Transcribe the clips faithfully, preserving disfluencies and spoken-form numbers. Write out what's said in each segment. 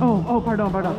Oh, oh, pardon, pardon.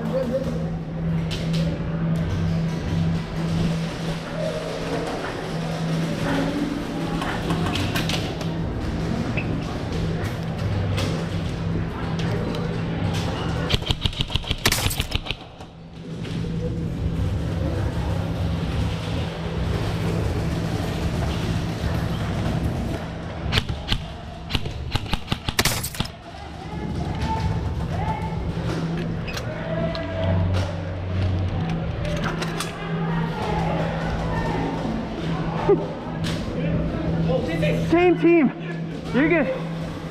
Same team. You're good.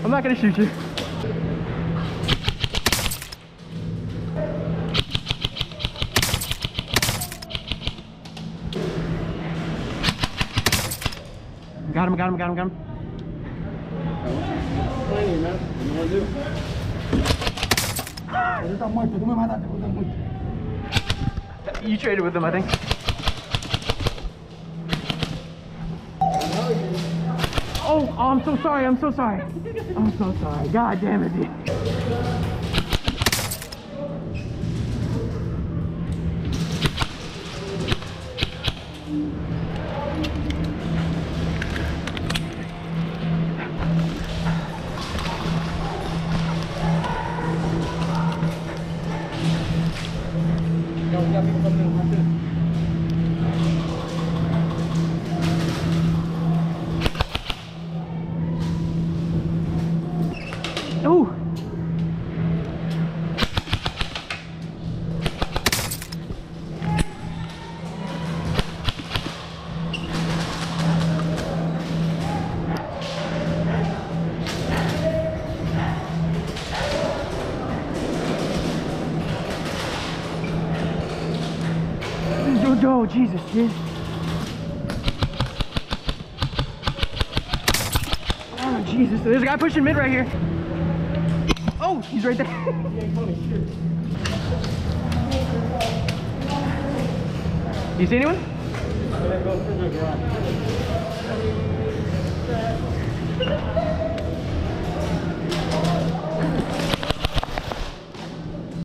I'm not gonna shoot you. Got him, got him, got him, got him. You traded with him, I think. Oh, oh, I'm so sorry, I'm so sorry. I'm so sorry, god damn it, dude. Oh! Go, go, Jesus, Jesus. Oh, Jesus, there's a guy pushing mid right here. Oh, he's right there. You see anyone? I'm gonna go through the garage.